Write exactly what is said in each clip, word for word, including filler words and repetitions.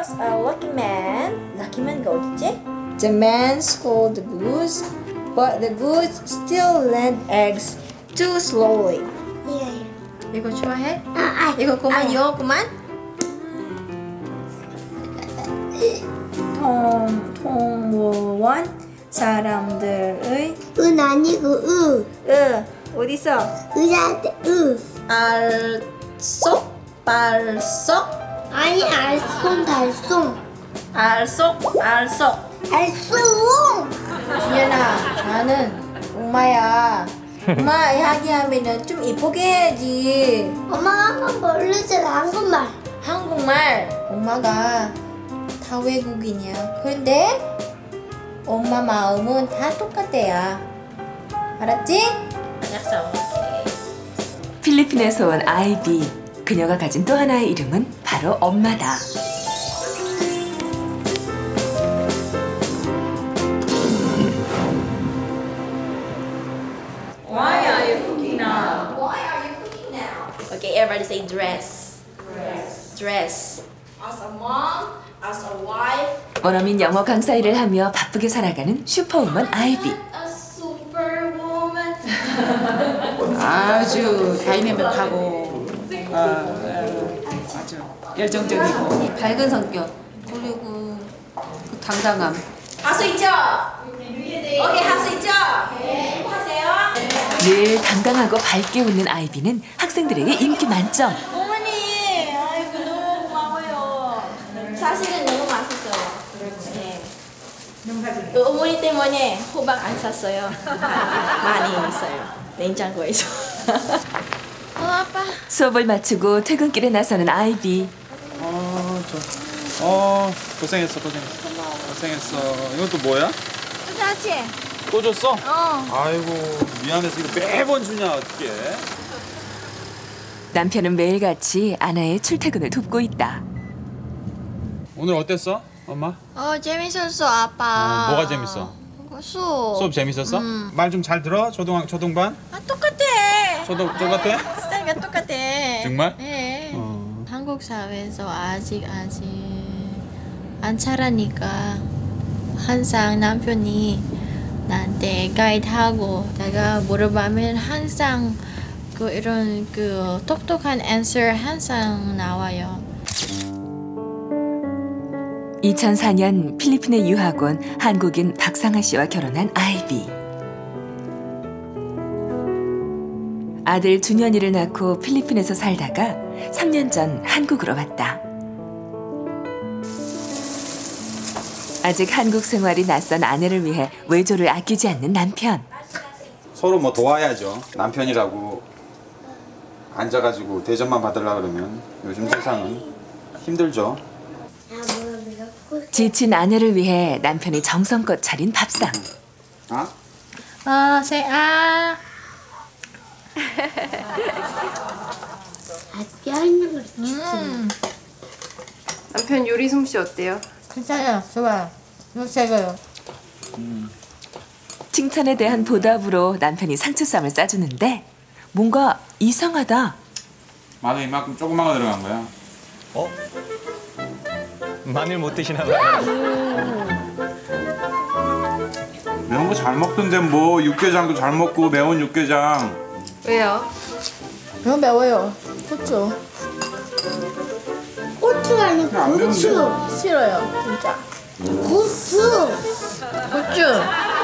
was a lucky man. Lucky man가 어디지? The man stole the goose, but the goose still laid eggs too slowly. 이거 이거. 이거 좋아해? 아, 아, 이거 그만 이거 그만. 통 통원 사람들의 은 아니고 으. 으 어디서? 의자한테 으. 알쏙 발쏙 아니 알쏭달쏭 알쏙 알쏙. 알쏘! 준현아, 나는 엄마야. 엄마 이야기하면 좀 이쁘게 해야지. 엄마가 한번 모르잖아, 한국말. 한국말? 엄마가 다 외국인이야. 그런데 엄마 마음은 다 똑같대야. 알았지? 알았어. 필리핀에서 온 아이비. 그녀가 가진 또 하나의 이름은 바로 엄마다. Everybody say dress. dress. dress. As a mom, as a wife. 원어민 영어 강사 일을 하며 바쁘게 살아가는 슈퍼우먼 아이비. 아주 다이내믹하고 어, 어, 아주 열정적이고 밝은 성격 그리고 그 당당함. 할 수 있죠? 오케이, 할 수 있죠? 네. 하세요. 늘 당당하고 밝게 웃는 아이비는 학생들에게 인기 만점. 어머니, 아이고 너무 고마워요. 사실은 너무 맛있어요. 그렇지. 네. 그 어머니 때문에 호박 안 샀어요. 많이 있어요. 냉장고에서. 어, 아빠. 수업을 마치고 퇴근길에 나서는 아이비. 어, 저, 어, 고생했어, 고생했어. 고마워. 고생했어. 이건 또 뭐야? 그렇지. 또 줬어? 어. 아이고 미안해서 이거 매번 주냐 어떡해. 남편은 매일같이 아내의 출퇴근을 돕고 있다. 오늘 어땠어 엄마? 어 재밌었어 아빠. 어, 뭐가 재밌어? 어, 수업. 수업 재밌었어? 음. 말 좀 잘 들어 초등 초등반? 아 똑같아. 초등 똑같아? 스타일이 똑같아. 정말? 네. 어. 한국 사회에서 아직 아직 안 자라니까 항상 남편이 나한테 가이드하고 내가 물어보면 항상 그 이런 그 똑똑한 answer 항상 나와요. 이천사 년 필리핀에 유학 온 한국인 박상아 씨와 결혼한 아이비. 아들 준현이를 낳고 필리핀에서 살다가 삼 년 전 한국으로 왔다. 아직 한국 생활이 낯선 아내를 위해 외조를 아끼지 않는 남편. 서로 뭐 도와야죠. 남편이라고 앉아가지고 대접만 받으려고 그러면 요즘 세상은 힘들죠. 지친 아내를 위해 남편이 정성껏 차린 밥상. 아? 어, 세, 아. 음. 남편 요리 솜씨 어때요? 괜찮아, 좋아. 요새가요. 음. 칭찬에 대한 보답으로 남편이 상추쌈을 싸주는데 뭔가 이상하다. 마늘 이만큼 조그만 거 들어간 거야. 어? 마늘 못 드시나 봐요. 매운 거 잘 먹던데 뭐 육개장도 잘 먹고 매운 육개장. 왜요? 매우 매워요. 그렇죠. 고추 아니고 고추 싫어요 진짜. 고추 고추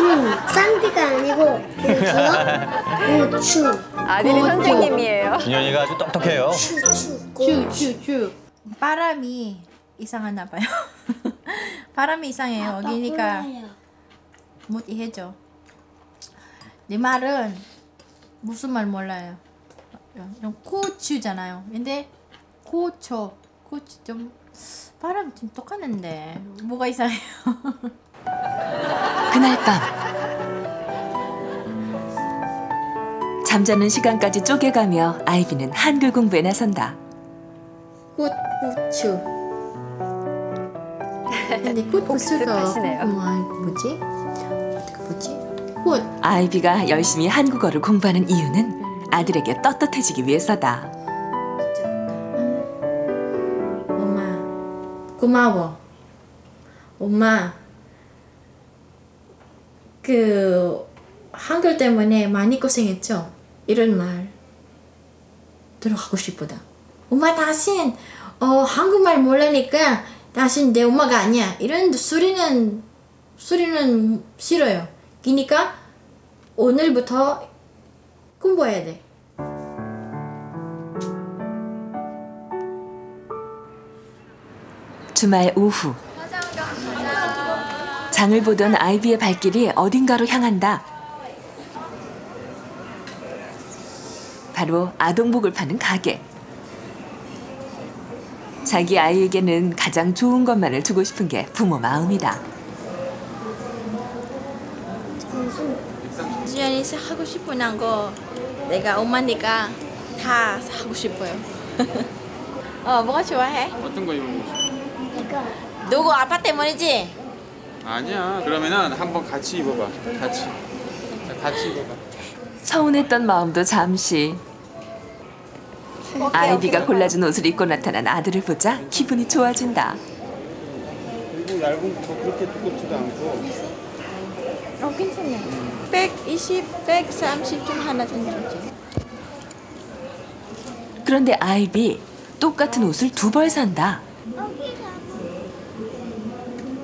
응 쌈디가 아니고 고추 고추. 아들이 선생님이에요. 준현이가 아주 똑똑해요. 추추추추 바람이 이상하나 봐요. 바람이 이상해요. 그러니까 못 이해죠. 내 말은 무슨 말 몰라요. 고추잖아요. 근데 고추 고추 좀 바람 좀 똑같는데 뭐가 이상해요. 그날 밤 잠자는 시간까지 쪼개가며 아이비는 한글 공부에 나선다. 꽃 고추. 근데 꽃 고추가 뭐지? 어떻게 뭐지? 꽃. 아이비가 열심히 한국어를 공부하는 이유는 아들에게 떳떳해지기 위해서다. 고마워. 엄마, 그 한글 때문에 많이 고생했죠? 이런 말 들어가고 싶다. 엄마 다신 어, 한국말 모르니까 다신 내 엄마가 아니야. 이런 소리는 소리는 싫어요. 그러니까 오늘부터 공부해야 돼. 주말 오후 장을 보던 아이비의 발길이 어딘가로 향한다. 바로 아동복을 파는 가게. 자기 아이에게는 가장 좋은 것만을 주고 싶은 게 부모 마음이다. 지연이 하고 싶은 거 내가 엄마니까 다 사고 싶어요. 어, 뭐가 좋아해? 어떤 거 입어보고 싶어? 누구 아빠 때문이지? 아니야. 그러면은 한번 같이 입어봐. 같이. 같이 입어봐. 서운했던 마음도 잠시. 오케이, 아이비가 오케이. 골라준 옷을 입고 나타난 아들을 보자 기분이 좋아진다. 그리고 얇은 거 그렇게 두껍지도 않고. 어, 괜찮네. 백이십, 백삼십 좀 하나 정도지. 그런데 아이비 똑같은 옷을 두 벌 산다.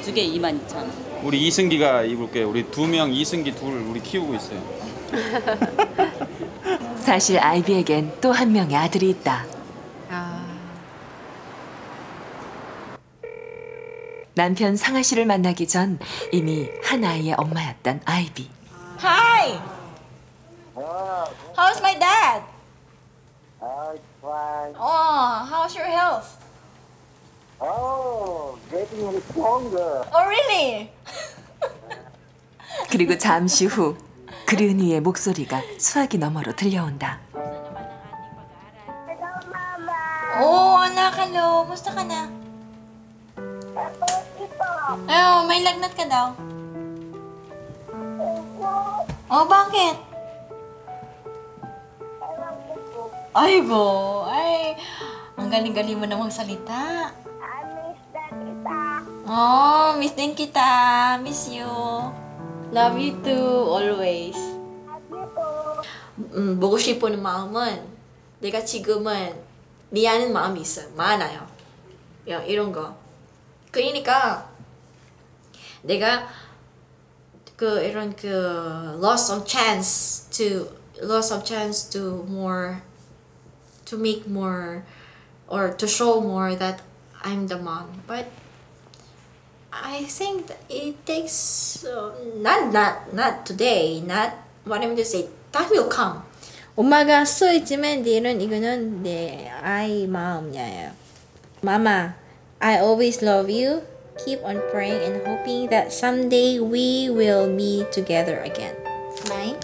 두 개 이만 이천 원. 우리 이승기가 입을게. 우리 두 명 이승기 둘 우리 키우고 있어요. 사실 아이비에겐 또 한 명의 아들이 있다. 아... 남편 상하 씨를 만나기 전 이미 한 아이의 엄마였던 아이비. Hi. How's my dad? I'm fine. Oh, how's your health? Oh, getting stronger. Oh, really? 그리고 잠시 후 그린이의 목소리가 수화기 너머로 들려온다. Oh, anak, hello. Musta ka na? Oh, may lagnat ka daw. Oh, bakit? Aygo, ay, ang galing-galing mo namang salita. Oh, miss din kita. Miss you. Love you too, always. 음, 보고 싶은 마음은 내가 지금은 미안한 마음이 있어요. 많아요. 이런 거. 그러니까 내가 그 이런 그 loss of chance to loss of chance to more to make more or to show more that I'm the mom, but I think that it takes uh, not not not today, not what I'm to say. That will come. 엄마가 써 있지만 이런 이거는 내 아이 마음이에요. Mama, I always love you. Keep on praying and hoping that someday we will be together again. Mine.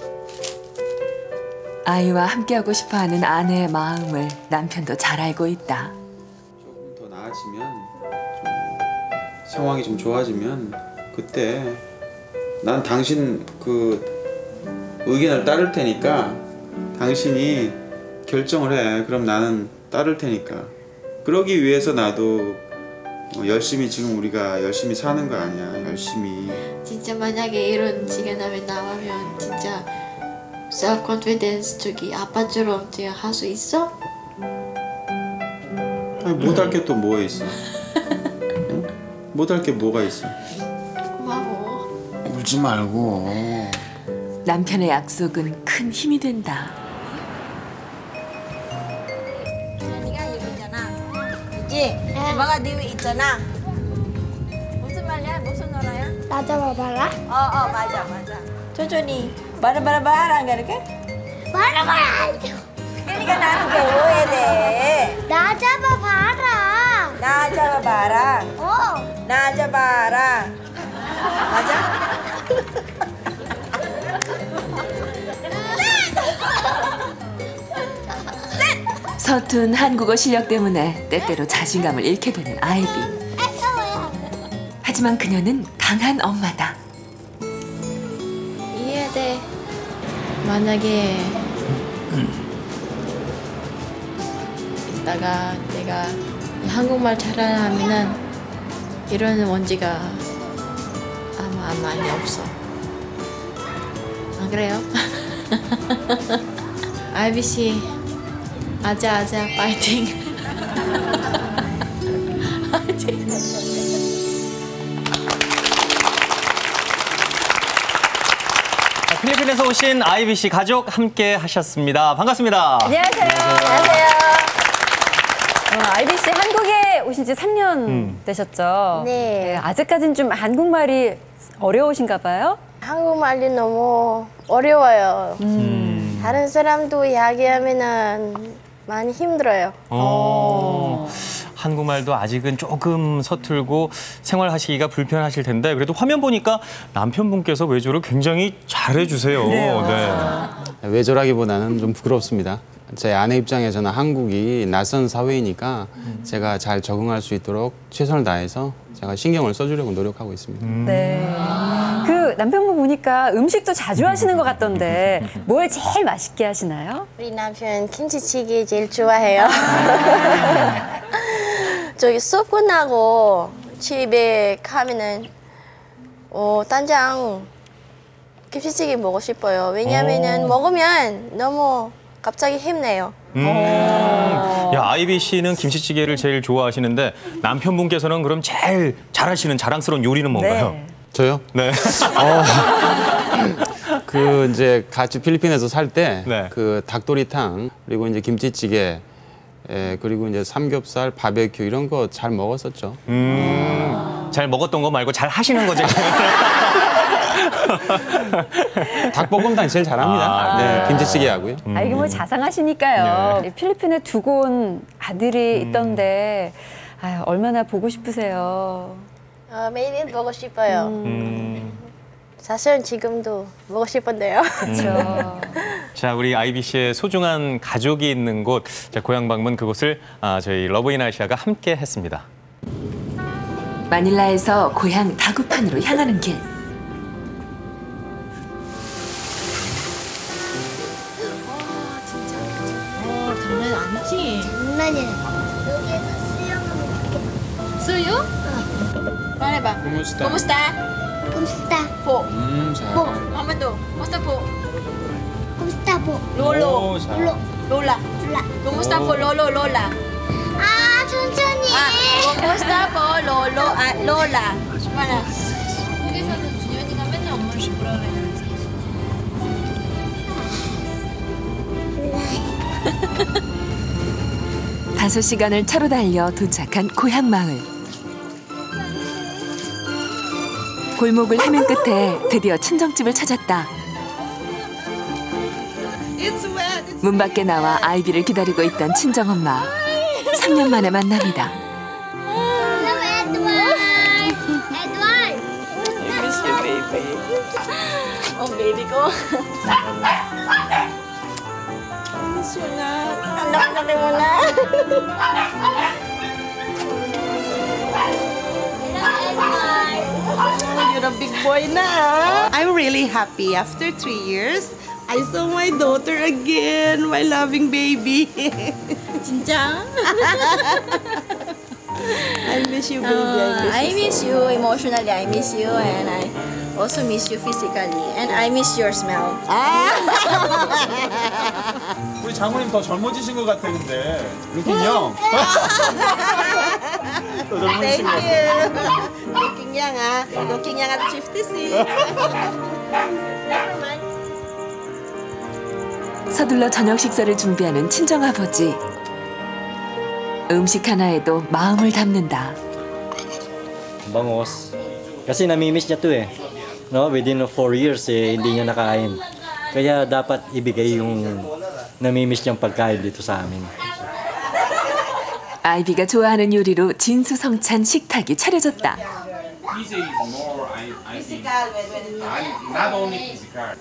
아이와 함께하고 싶어하는 아내의 마음을 남편도 잘 알고 있다. 조금 더 나아지면. 상황이 좀 좋아지면 그때 난 당신 그 의견을 따를 테니까 당신이 결정을 해. 그럼 나는 따를 테니까. 그러기 위해서 나도 열심히 지금 우리가 열심히 사는 거 아니야. 열심히. 진짜 만약에 이런 직업에 나오면 진짜 self confidence 저기 아빠처럼 제가 할 수 있어? 아니 못할 게 또 뭐에 있어. 못할 게 뭐가 있어? 고마워. 울지 말고. 남편의 약속은 큰 힘이 된다. 지연이가 이거 있잖아. 있지? 엄마가 네 있잖아. 무슨 말이야? 무슨 노래야? 맞아, 봐라. 어, 어, 맞아, 맞아. 천천히. 바라바라바라 안 가르게? 바라바라 안 돼. 그러니까 나는 배워야 돼. 나 잡아봐라. 나 잡아봐라. 어. 나 잡아라. 맞아? 서툰 한국어 실력 때문에 때때로 자신감을 잃게 되는 아이비. 하지만 그녀는 강한 엄마다. 이해해야 돼. 만약에 이따가 내가 한국말 잘하면은 이런 원지가 아마 많이 없어. 안 그래요? 아이비씨 아자아자 파이팅. 필리핀에서 오신 아이비씨 가족 함께 하셨습니다. 반갑습니다. 안녕하세요. 안녕하세요. 어, 아이비씨 한국에 오신 지 삼 년 음. 되셨죠? 네. 네. 아직까지는 좀 한국말이 어려우신가 봐요? 한국말이 너무 어려워요. 음. 다른 사람도 이야기하면 많이 힘들어요. 오. 한국말도 아직은 조금 서툴고 생활하시기가 불편하실 텐데 그래도 화면 보니까 남편분께서 외조를 굉장히 잘해주세요. 네. 네. 외조라기보다는 좀 부끄럽습니다. 제 아내 입장에서는 한국이 낯선 사회이니까 음. 제가 잘 적응할 수 있도록 최선을 다해서 제가 신경을 써주려고 노력하고 있습니다. 음. 네. 그 남편분 보니까 음식도 자주 하시는 것 같던데 뭘 제일 맛있게 하시나요? 우리 남편 김치찌개 제일 좋아해요. 저기 수업 끝나고 집에 가면은 어, 단장 김치찌개 먹고 싶어요. 왜냐면은 먹으면 너무 갑자기 힘내요. 음. 야, 아이비 씨는 김치찌개를 제일 좋아하시는데 남편분께서는 그럼 제일 잘하시는 자랑스러운 요리는 뭔가요? 네. 저요? 네. 어, 그 이제 같이 필리핀에서 살 때 그 네. 닭도리탕 그리고 이제 김치찌개. 예, 그리고 이제 삼겹살, 바베큐 이런 거 잘 먹었었죠. 음, 아 잘 먹었던 거 말고 잘 하시는 거죠. 닭볶음탕 제일 잘합니다. 아 네, 김치찌개 하고요. 음. 아, 이게 뭐 자상하시니까요. 네. 필리핀에 두고 온 아들이 음. 있던데 아유, 얼마나 보고 싶으세요? 어, 매일 보고 싶어요. 음. 음. 사실은 지금도 먹고 싶은데요. 그렇죠. 자, 우리 아이비씨의 소중한 가족이 있는 곳, 자, 고향 방문 그곳을 아, 저희 러브인 아시아가 함께 했습니다. 마닐라에서 고향 다구판으로 향하는 길. 와, 진짜. 와, 장난 아니지? 장난이야. 여기에서 수영하면 좋겠다. 수영? 응. 말해봐. 고무스타. 고무스타. 고무스타. 포. 음, 잘. 포. 아무도. 고무스타 포. 곰스타포 롤로 롤라 곰스타포 롤로 롤라. 아 천천히. 곰스타포 롤로 아 롤라. 맞아. 여기서는 준현이가 맨날 엄마를 시끄러워해. 다섯 시간을 차로 달려 도착한 고향 마을. 골목을 헤맨 끝에 드디어 친정집을 찾았다. 문 밖에 나와 아이비를 기다리고 있던 친정엄마. 삼 년 만에 만납니다. You're a big boy now. I'm really happy after three years. I saw my daughter again, my loving baby. 진짜? I miss you, baby. Uh, I miss you emotionally. I miss you, and I also miss you physically. And I miss your smell. 우리 장모님 더 젊어지신 것 같은데, 루킹 형. 더 젊어지신 것 같아요. 루킹 형아, 루킹 형아, 오십육. 서둘러 저녁 식사를 준비하는 친정아버지. 음식 하나에도 마음을 담는다. Bangos. Kasi nami-miss niya to eh. No, within four years eh, hindi niya nakain. Kaya dapat ibigay yung nami-miss niyang pagkain dito sa amin. 아이비가 좋아하는 요리로 진수성찬 식탁이 차려졌다.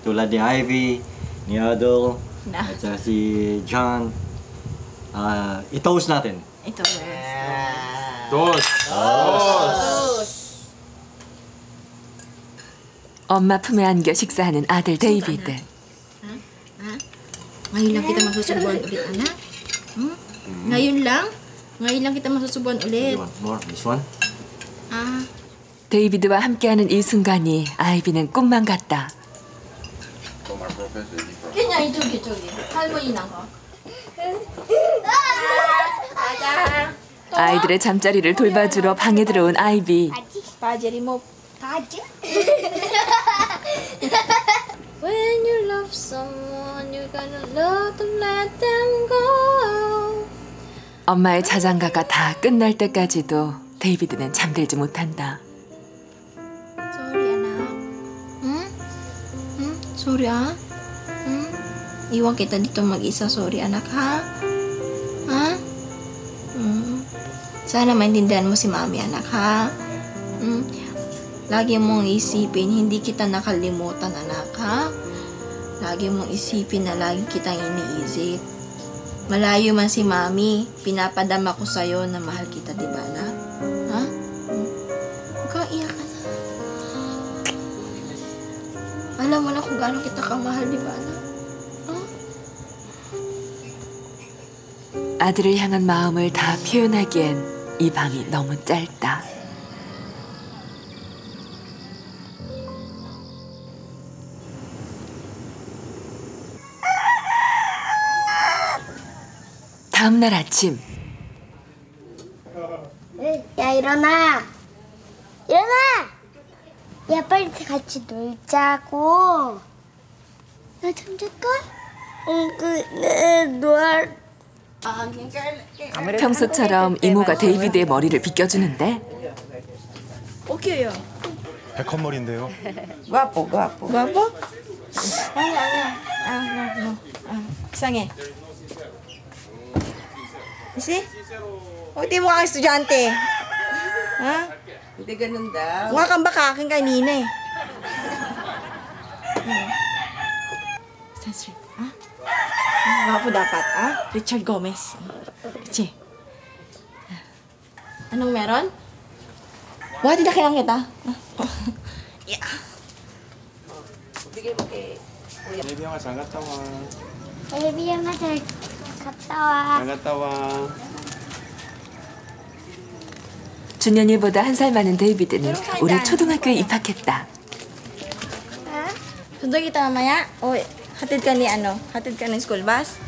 Tulad ni Ivy, ni Adol, at saka si John, uh, i-toast natin. I-toast. Toast. Toast. 엄마 품에 안겨 식사하는 아들 데이비드. Ngayon lang kita masusubuan ulit, anak. Ngayon lang? Ngayon lang kita masusubuan ulit. One more, this one. 아. 데이비드와 함께하는 이 순간이 아이비는 꿈만 같다. 그냥 이쪽이 저기 할머니 나가. 아이들의 잠자리를 돌봐주러 방에 들어온 아이비. 바지리 못 바지? When you love someone, you're gonna love them, let them go. 엄마의 자장가가 다 끝날 때까지도 데이비드는 잠들지 못한다. 소리야 나. 응? 응? 소리야? 응? 이왕 kita dito mag-isa, sorry anak ha? Ha? 응. Sana maintindihan mo si Mami anak ha? 응? Lagi mong isipin, hindi kita nakalimutan, anak, ha? Lagi mong isipin na lagi kitang iniisip. Malayo man si Mami, pinapadama ko sa'yo na mahal kita, di ba, anak? Ha? Huwag kang iyak, anak. Alam mo na kung gaano kita kamahal, di ba, anak? Ha? 아들을 향한 마음을 다 표현하기엔 이 밤이 너무 짧다. 다음 날 아침. 야 일어나. 일어나. 야 빨리 같이 놀자고. 나 잠잘까? 응, 그 놀. 평소처럼 이모가 데이비드의 머리를 빗겨주는데. 오케이요. 백헌 머리인데요. 와뽀 와뽀. 와뽀? 아니야 아니야. 아, 아, 아. 이상해. Kasi? Huwag di mukha kang estudyante. Ha? Hindi ganun daw. Mukha kang baka aking kanina eh. Sunstreet, ha? Mukha po dapat, ha? Richard Gomez. Pichi. Anong meron? Mukha, tinakilang kita. Yeah. Bigay mo kay... Baby, yung asang gatawa. Baby, yung asang gatawa. 갔다 와. 갔다 와. 준현이보다 한 살 많은 데이비드는 올해 초등학교에 입학했다. Sunduin kita mamaya. Oh, hatid ka ni ano? Hatid ka ng school bus.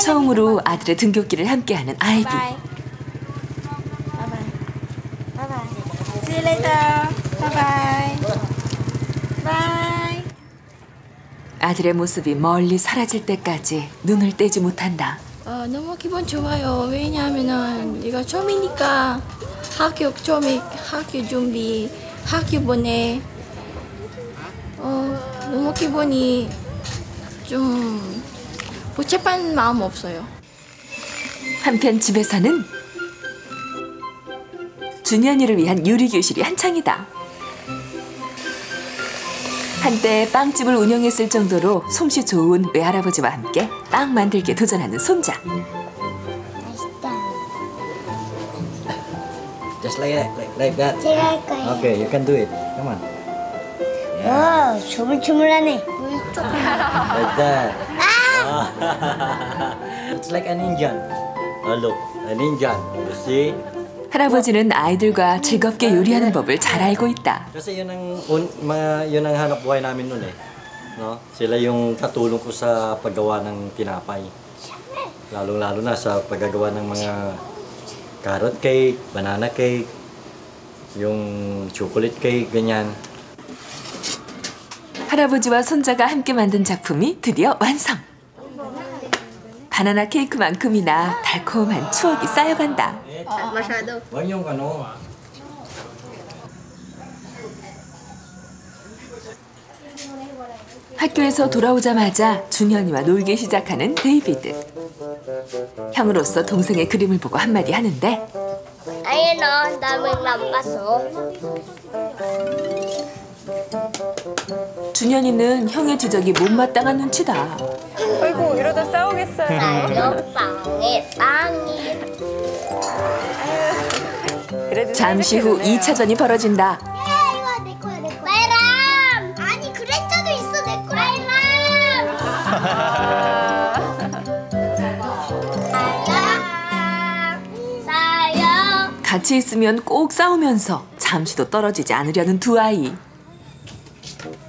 처음으로 아들의 등교길을 함께하는 아이비. Bye. Bye bye. See you later. Bye bye. Bye. 아들의 모습이 멀리 사라질 때까지 눈을 떼지 못한다. 어, 너무 기분 좋아요. 왜냐하면 이거 처음이니까 학교 처음에 학교 준비, 학교 보내. 어, 너무 기분이 좀 복잡한 마음 없어요. 한편 집에서는 준현이를 위한 요리 교실이 한창이다. 한때 빵집을 운영했을 정도로 솜씨 좋은 외할아버지와 함께 빵 만들기에 도전하는 손자. 맛있다. Just like that, like, like that. 제가 할 거예요. Okay, you can do it. Come on. 와, 조물조물하네. Like that. It's like an Indian. Look, an Indian. You see? 할아버지는 아이들과 즐겁게 요리하는 법을 잘 알고 있다. Kasi yun ang yun ang hanap buhay namin noon eh. No? Sila yung katulong ko sa paggawa ng tinapay. Lalong-lalo na sa paggawa ng mga carrot cake, banana cake, yung chocolate cake ganyan. 할아버지와 손자가 함께 만든 작품이 드디어 완성. 바나나 케이크만큼이나 달콤한 추억이 쌓여간다. 학교에서 돌아오자마자 준현이와 놀기 시작하는 데이비드. 형으로서 동생의 그림을 보고 한마디 하는데. 아예 너 남은 안 봤어. 준현이는 형의 지적이 못마땅한 눈치다. 아이고 이러다 싸우겠어요. 빵에 빵이. 잠시 후 이 차전이 벌어진다. 야 이거 내 거야 내 거야. 말람. 아니 그랬자도 있어 내 거야. 말람. 사요. 같이 있으면 꼭 싸우면서 잠시도 떨어지지 않으려는 두 아이.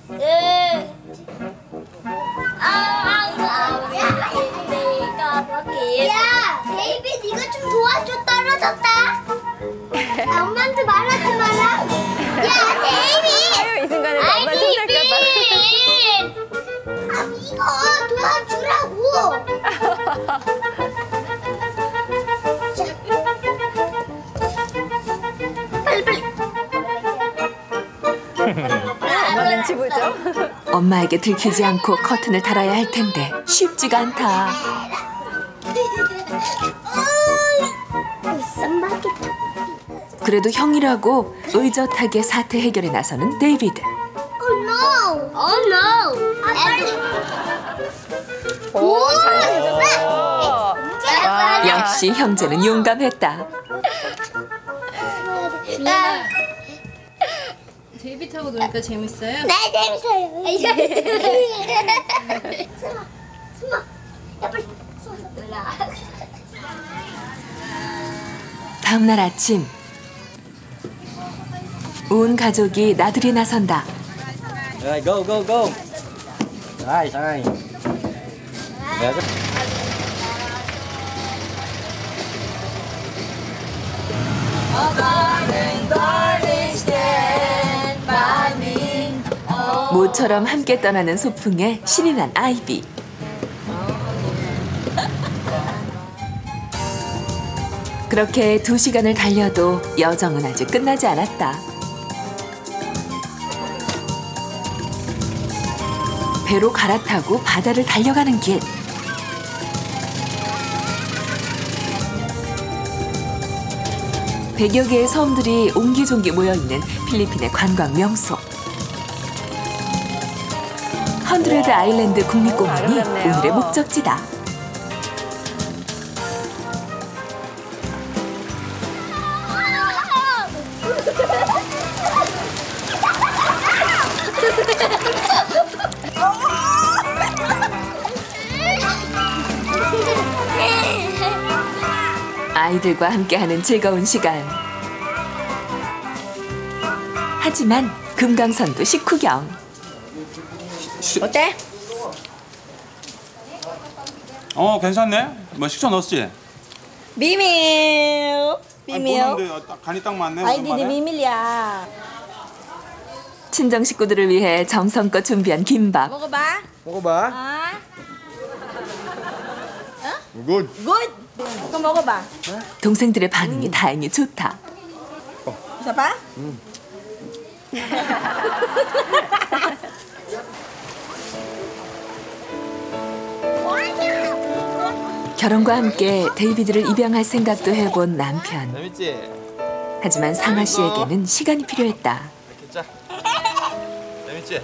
네. 아, 아, 아, 야, 내가 밖에. 야, 데이빗 이거 좀 도와줘. 떨어졌다. 아, 엄마한테 말하지 마라. 야, 데이빗. 아유, 이 순간에 엄마 손댈까 봐. 아, 이거 도와주라고. 빨리 빨리. 엄마 눈치 보죠? 엄마에게 들키지 않고 커튼을 달아야 할 텐데 쉽지가 않다. 그래도 형이라고 의젓하게 사태 해결에 나서는 데이비드. Oh no! Oh no! 오, 오, 잘했어. 아, 역시 형제는 용감했다. 데이빗하고 노니까 재밌어요? 네, 재밌어요. 숨어, 숨어. 야, 빨리 숨어. 다음 날 아침, 온 가족이 나들이 나선다. Go, go, go. Nice, nice. 모처럼 함께 떠나는 소풍에 신이 난 아이비. 그렇게 두 시간을 달려도 여정은 아직 끝나지 않았다. 배로 갈아타고 바다를 달려가는 길. 백여 개의 섬들이 옹기종기 모여있는 필리핀의 관광 명소. 헌드레드 아일랜드 국립공원이 오늘의 목적지다. 아이들과 함께하는 즐거운 시간. 하지만 금강산도 식후경. 어때? 어, 괜찮네. 뭐 식초 넣었지? 비밀. 비밀. 간이 딱 맞네. 아이들이 비밀이야. 친정 식구들을 위해 정성껏 준비한 김밥. 먹어봐. 먹어봐. 아. 어? 굿. 굿. 이거 먹어봐. 동생들의 반응이 음. 다행히 좋다. 어. 잡아. 음. 결혼과 함께 데이비드를 입양할 생각도 해본 남편. 재밌지? 하지만 상아 씨에게는 시간이 필요했다. 재밌지?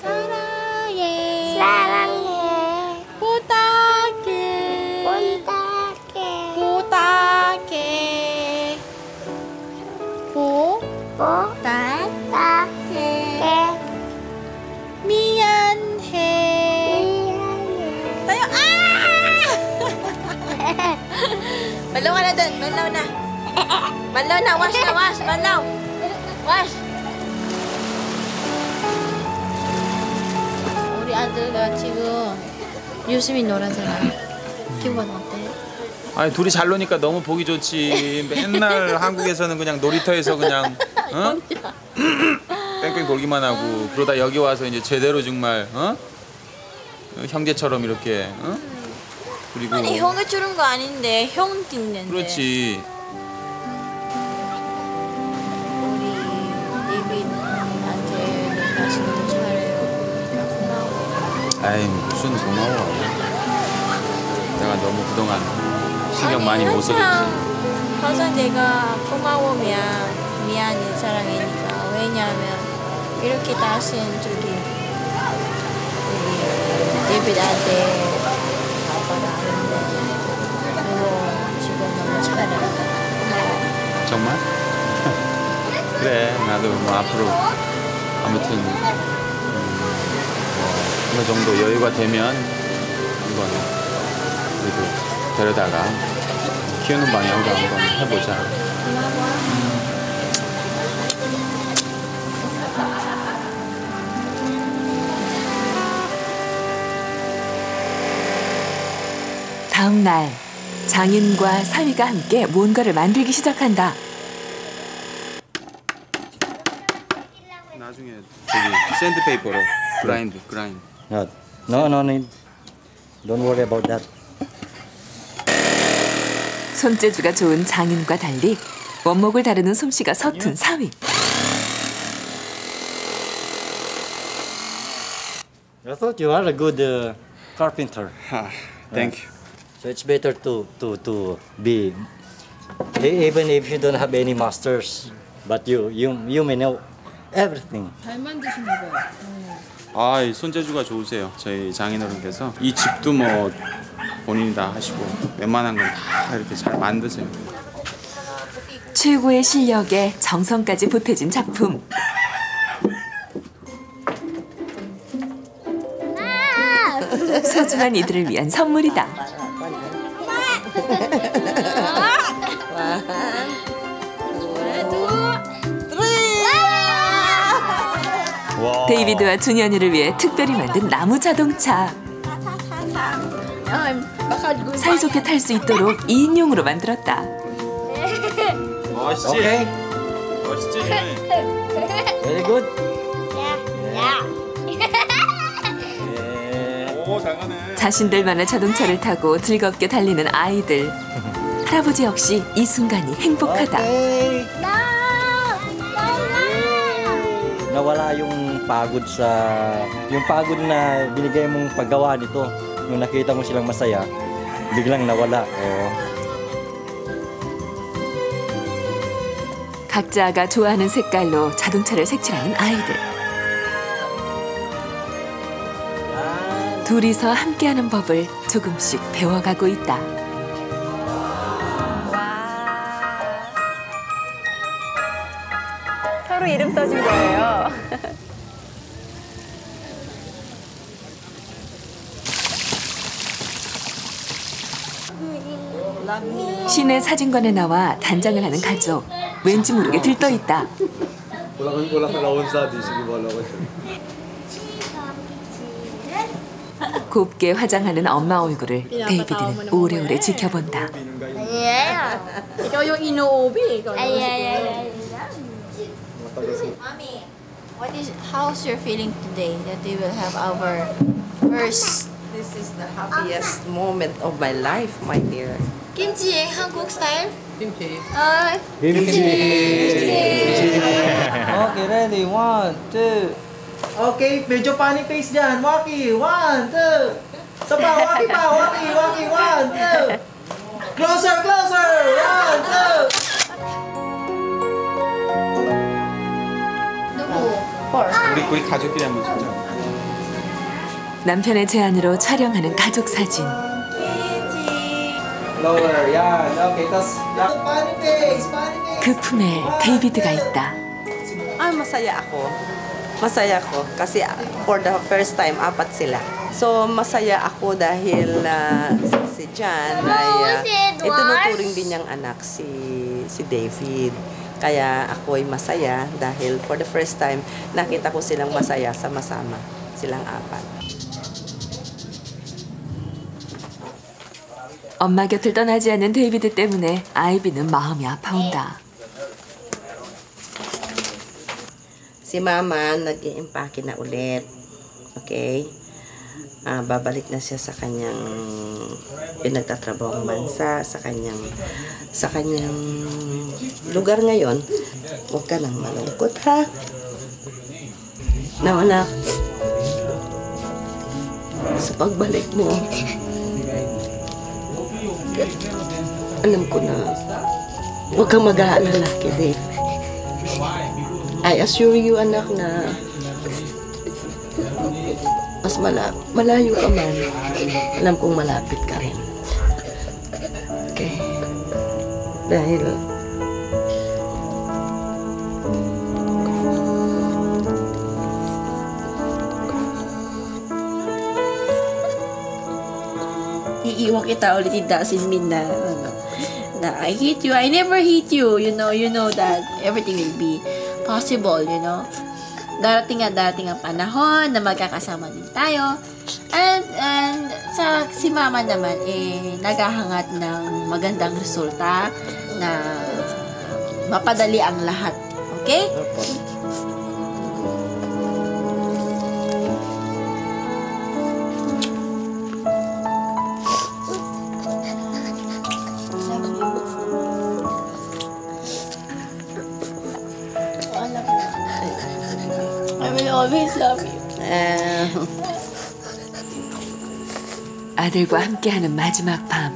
사랑해. 사랑해. 부탁해. 부탁해. 부탁해. 부. 부탁해. 미안해. Malaw ka na dun. Malaw na. Malaw na. Wash na. Wash. Malaw. Wash. 우리 아들가 지금 유심히 놀아잖아. 기분 어때? 아니, 둘이 잘 노니까 너무 보기 좋지. 맨날 한국에서는 그냥 놀이터에서 그냥 어? 뺑뺑 돌기만 하고 그러다 여기 와서 이제 제대로 정말 어? 형제처럼 이렇게 어? 그리고 아니, 형이 주는 거 아닌데, 형 띠는데. 그렇지. 우리 데이빗한테 맛있는 차를 고마워. 아이, 무슨 고마워. 내가 너무 그동안 신경 아니, 많이 못 썼지. 항상 내가 고마우면 미안해, 사랑이니까. 왜냐하면 이렇게 다시 저기 우리 데이빗한테 정말? 그래, 나도 뭐 앞으로 아무튼 음, 어느 정도 여유가 되면 한번 그래도 데려다가 키우는 방향으로 한번 해보자. 다음 날 장윤과 사위가 함께 뭔가를 만들기 시작한다. 나중에 저기 샌드페이퍼로 그라인드 그라인드. 야, no, no need. Don't worry about that. 손재주가 좋은 장윤과 달리 원목을 다루는 솜씨가 서툰 사위. I thought you are a good uh, carpenter. Thank you. So it's better to to to be even if you don't have any masters, but you you you may know everything. 잘 만드시는 거예요. 아, 손재주가 좋으세요. 저희 장인어른께서 이 집도 뭐 본인이 다 하시고 웬만한 건 다 이렇게 잘 만드세요. 최고의 실력에 정성까지 보태진 작품. 소중한 이들을 위한 선물이다. 데이비드와 준현이를 위해 특별히 만든 나무 자동차. 사이좋게 탈 수 있도록 이 인용으로 만들었다. 멋있지? Okay. 멋있지? Very good. Yeah. Yeah. 자신들만의 자동차를 타고 즐겁게 달리는 아이들. 할아버지 역시 이 순간이 행복하다. Nawala yung pagod sa yung pagod na binigay mong paggawa nito. Nung nakita mo silang masaya, biglang nawala. 각자가 좋아하는 색깔로 자동차를 색칠하는 아이들. 둘이서 함께하는 법을 조금씩 배워가고 있다. 서로 이름 써준 거예요. 시내 사진관에 나와 단장을 하는 가족. 왠지 모르게 들떠있다. 곱게 화장하는 엄마 얼굴을 데이비드는 오래오래 지켜본다. 김치 한국 스타일? 김치. 아, 김치. 오케이, 레디 원, 투. Okay, medyo funny face dyan. Walkie, one, two. Sabaw, walkie pa, walkie, walkie, one, two. Closer, closer, one, two. 누구? 볼. 우리 거의 가족끼리 한번 찍자. 남편의 제안으로 촬영하는 가족 사진. Lower, yeah, okay, that's funny face, funny face. 그 품에 데이비드가 있다. 아, masaya ako. Masaya ako kasi for the first time apat sila. So masaya ako dahil uh, si Jan ay uh, itinuturing din niyang anak si si David. Kaya ako ay masaya dahil for the first time nakita ko silang masaya sama-sama silang apat. 엄마 곁을 떠나지 않는 데이비드 때문에 아이비는 마음이 아파온다. Si Mama nag-iimpake na ulit. Okay? Uh, babalik na siya sa kanyang pinagtatrabahong bansa, sa kanyang, sa kanyang lugar ngayon. Huwag ka nang malungkot, ha? Now, anak, sa pagbalik mo, alam ko na huwag kang mag-aalala, Dave. I assure you, anak, na mas mala malayo ka man, alam kong malapit ka rin. Okay? Dahil iiwan kita ulit, it doesn't mean na, ano, na I hate you. I never hate you. You know, you know that everything will be possible, you know. Darating nga, darating ang panahon na magkakasama din tayo. And, and sa, si mama naman, eh, naghahangat ng magandang resulta na mapadali ang lahat. Okay? I will always love you. 아들과 함께하는 마지막 밤.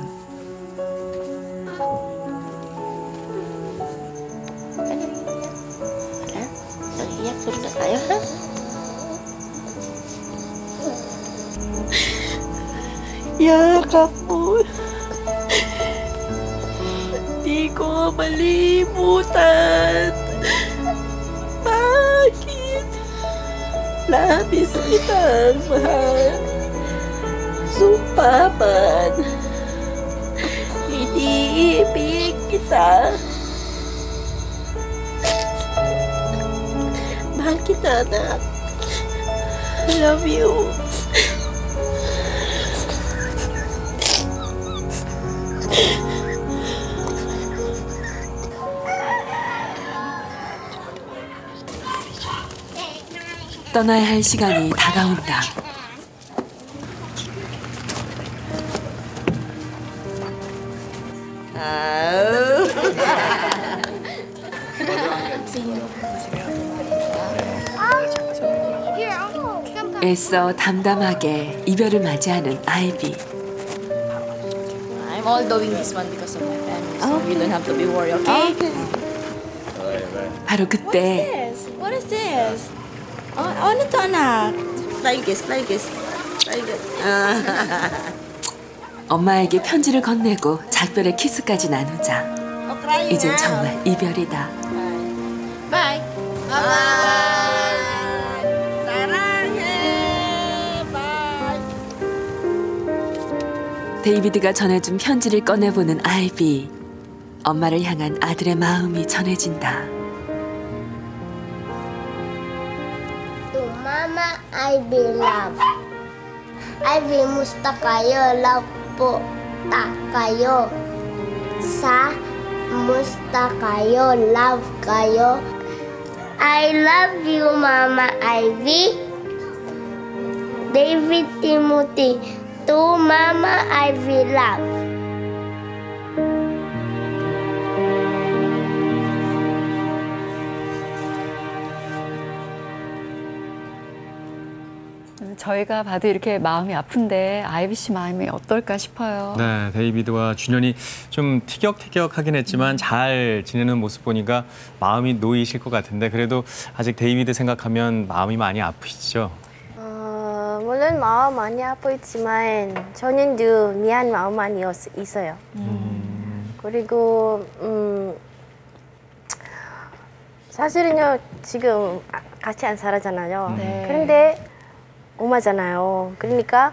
Iyak ako. Di ko malimutan. Bakit? Labis kitang mahal. Sumpaman. Iniibig kita. Bakit, anak? I love you. 떠나야 할 시간이 다가온다. 아우. 애써 담담하게 이별을 맞이하는 아이비. I'm all doing this one because of my family, so you don't have to be worried, okay? 바로 그때. What is this? Oh, ano to, anak? Like this, like this, like this. 엄마에게 편지를 건네고 작별의 키스까지 나누자. 이젠 정말 이별이다. Bye. Bye. Bye. 사랑해. Bye. 데이비드가 전해준 편지를 꺼내보는 아이비. 엄마를 향한 아들의 마음이 전해진다. Mama, Ivy love. Ivy, musta kayo? Love po ta kayo. Sa, musta kayo? Love kayo. I love you, Mama Ivy. David Timothy, to Mama Ivy love. 저희가 봐도 이렇게 마음이 아픈데 아이비 씨 마음이 어떨까 싶어요. 네, 데이비드와 준현이 좀 티격태격 하긴 했지만 잘 지내는 모습 보니까 마음이 놓이실 것 같은데 그래도 아직 데이비드 생각하면 마음이 많이 아프시죠? 어, 물론 마음 많이 아프지만 저는도 미안 마음만 있어요. 음. 그리고 음, 사실은요 지금 같이 안 살아잖아요. 네. 그런데 엄마잖아요. 그러니까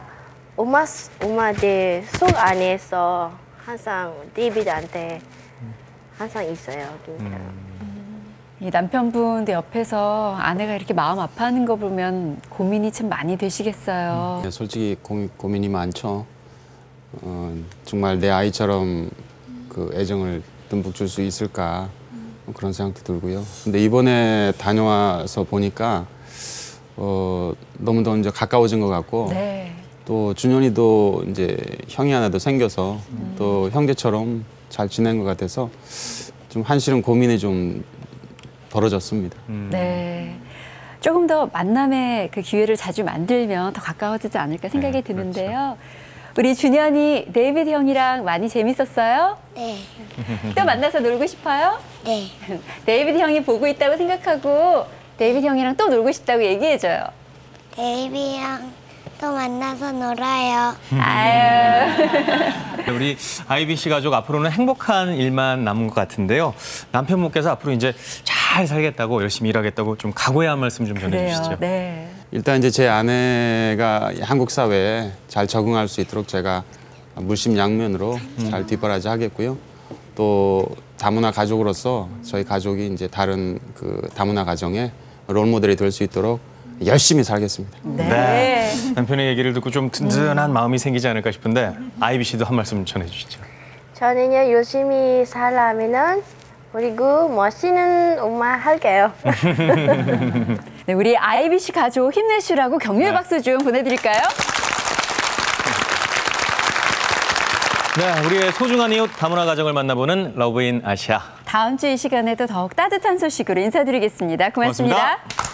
엄마, 엄마들 속 안에서 항상 데이비드한테 항상 있어요. 그러니까. 음. 이 남편분 옆에서 아내가 이렇게 마음 아파하는 거 보면 고민이 참 많이 되시겠어요. 음. 솔직히 고, 고민이 많죠. 어, 정말 내 아이처럼 그 애정을 듬뿍 줄 수 있을까 그런 생각도 들고요. 근데 이번에 다녀와서 보니까 어, 너무도 이제 가까워진 것 같고 네. 또 준현이도 이제 형이 하나 더 생겨서 음. 또 형제처럼 잘 지낸 것 같아서 좀 한시름 고민이 좀 덜어졌습니다. 음. 네, 조금 더 만남의 그 기회를 자주 만들면 더 가까워지지 않을까 생각이 네, 드는데요. 그렇죠. 우리 준현이 데이비드 형이랑 많이 재밌었어요? 네. 또 만나서 놀고 싶어요? 네. 데이비드 형이 보고 있다고 생각하고 데이비드 형이랑 또 놀고 싶다고 얘기해줘요. 데이비드 형 또 만나서 놀아요. 아유. 우리 아이비씨 가족 앞으로는 행복한 일만 남은 것 같은데요. 남편분께서 앞으로 이제 잘 살겠다고 열심히 일하겠다고 좀 각오의 한 말씀 좀 전해주시죠. 네. 일단 이제 제 아내가 한국 사회에 잘 적응할 수 있도록 제가 물심양면으로 음. 잘 뒷바라지 하겠고요. 또 다문화 가족으로서 저희 가족이 이제 다른 그 다문화 가정에 롤모델이 될 수 있도록 열심히 살겠습니다. 네. 네. 남편의 얘기를 듣고 좀 든든한 음. 마음이 생기지 않을까 싶은데 아이비 씨도 한 말씀 전해주시죠. 저는요 열심히 살라면은 그리고 멋있는 엄마 할게요. 네, 우리 아이비 씨 가족 힘내시라고 격려의 네. 박수 좀 보내드릴까요? 네, 우리의 소중한 이웃 다문화 가정을 만나보는 러브인 아시아. 다음 주 이 시간에도 더욱 따뜻한 소식으로 인사드리겠습니다. 고맙습니다. 고맙습니다.